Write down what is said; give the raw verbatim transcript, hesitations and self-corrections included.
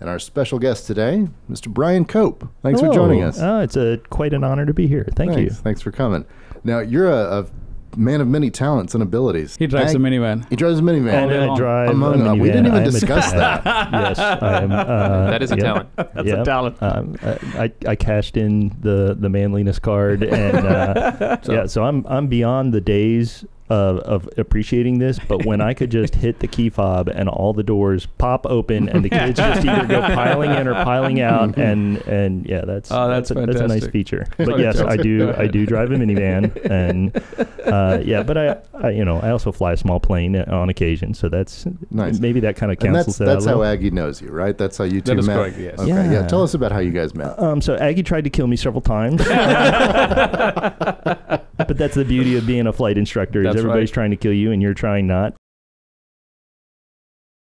and our special guest today, Mister Brian Cope. Thanks Hello. for joining us. Uh, it's a, quite an honor to be here. Thank Thanks. you. Thanks for coming. Now, you're a, a man of many talents and abilities. He drives I, a minivan. He drives a minivan. And I drive Among, a minivan. We didn't even discuss that. Yes, I am. Uh, that is a yep. talent. That's yep. a talent. Um, I, I cashed in the, the manliness card. And uh, so. yeah, so I'm, I'm beyond the days Of, of appreciating this, but when I could just hit the key fob and all the doors pop open and the kids just either go piling in or piling out, and and yeah, that's oh, that's, that's, a, that's a nice feature. But yes, I do I do drive a minivan, and uh, yeah, but I, I you know I also fly a small plane on occasion, so that's nice. Maybe that kind of cancels that. That's how Aggie knows you, right? That's how you two met. Correct, yes. Okay, yeah. yeah. Tell us about how you guys met. Um, so Aggie tried to kill me several times. But that's the beauty of being a flight instructor. That's Everybody's right. trying to kill you, and you're trying not.